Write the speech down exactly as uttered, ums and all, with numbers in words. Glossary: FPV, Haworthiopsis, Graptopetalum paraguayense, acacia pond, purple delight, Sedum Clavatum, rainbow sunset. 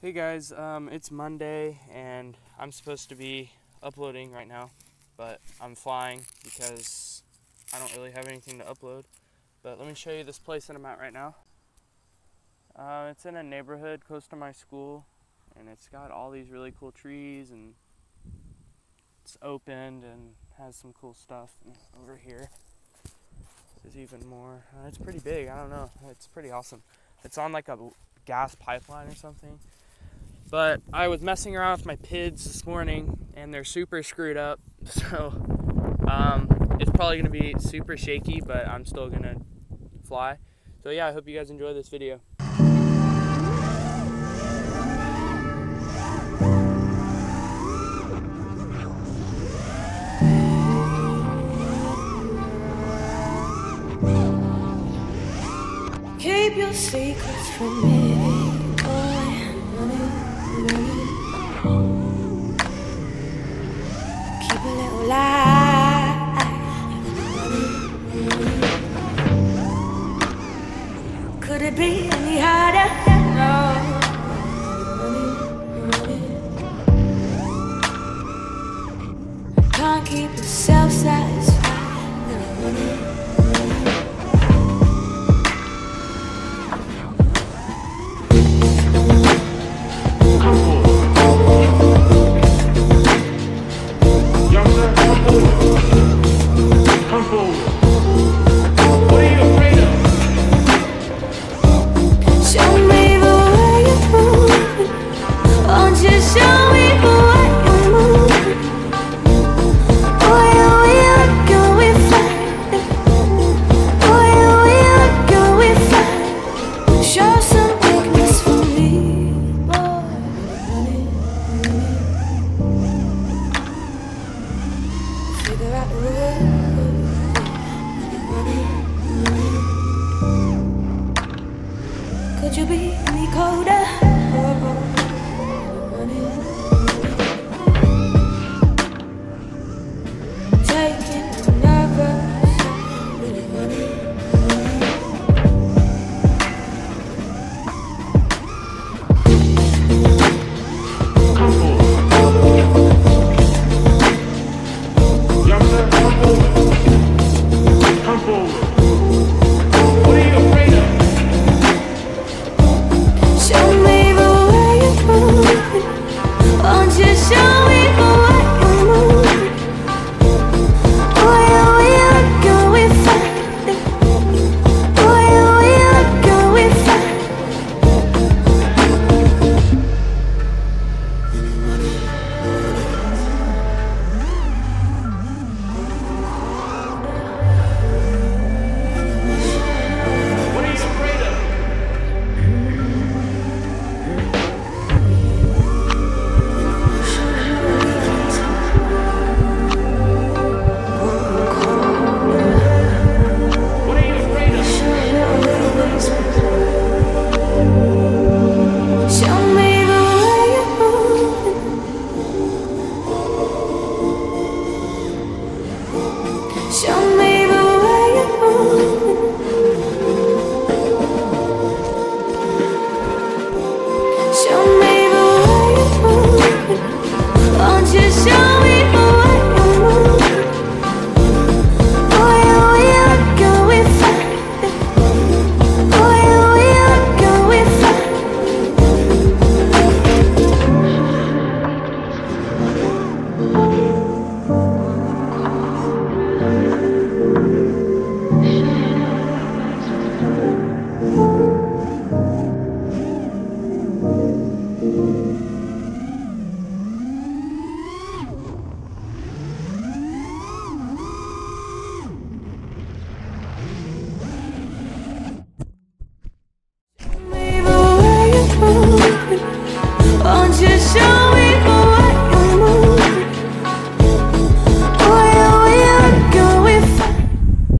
Hey guys, um, it's Monday and I'm supposed to be uploading right now, but I'm flying because I don't really have anything to upload. But let me show you this place that I'm at right now. Uh, it's in a neighborhood close to my school, and it's got all these really cool trees, and it's opened and has some cool stuff. And over here there's even more. Uh, it's pretty big, I don't know, it's pretty awesome. It's on like a gas pipeline or something. But I was messing around with my P I Ds this morning and they're super screwed up, so um, it's probably gonna be super shaky, but I'm still gonna fly. So yeah, I hope you guys enjoy this video. Keep your secrets from me. Could it be any harder? No. Can't keep yourself satisfied. Young sir, come forward. Come forward. Could you be any colder?